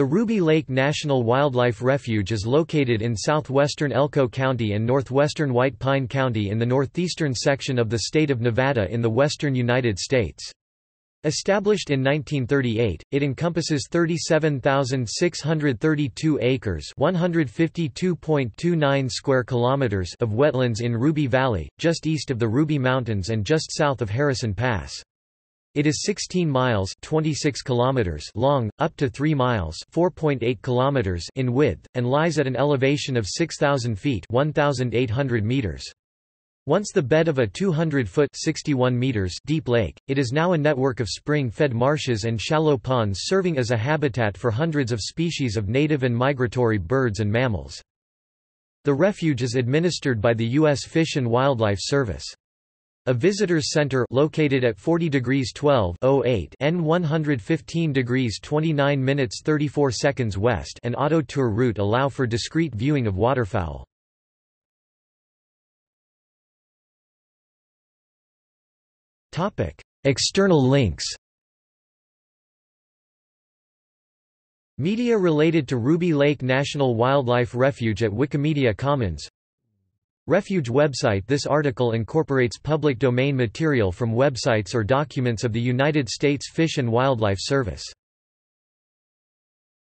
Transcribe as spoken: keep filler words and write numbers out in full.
The Ruby Lake National Wildlife Refuge is located in southwestern Elko County and northwestern White Pine County in the northeastern section of the state of Nevada in the western United States. Established in nineteen thirty-eight, it encompasses thirty-seven thousand six hundred thirty-two acres (one hundred fifty-two point two nine square kilometers) of wetlands in Ruby Valley, just east of the Ruby Mountains and just south of Harrison Pass. It is sixteen miles (twenty-six kilometers) long, up to three miles (four point eight kilometers) in width, and lies at an elevation of six thousand feet (one thousand eight hundred meters). Once the bed of a two hundred foot (sixty-one meters) deep lake, it is now a network of spring-fed marshes and shallow ponds serving as a habitat for hundreds of species of native and migratory birds and mammals. The refuge is administered by the U S Fish and Wildlife Service. A visitor's center located at forty degrees twelve oh eight N one fifteen degrees twenty-nine minutes thirty-four seconds west and auto tour route allow for discreet viewing of waterfowl. External links. Media related to Ruby Lake National Wildlife Refuge at Wikimedia Commons. Refuge website. This article incorporates public domain material from websites or documents of the United States Fish and Wildlife Service.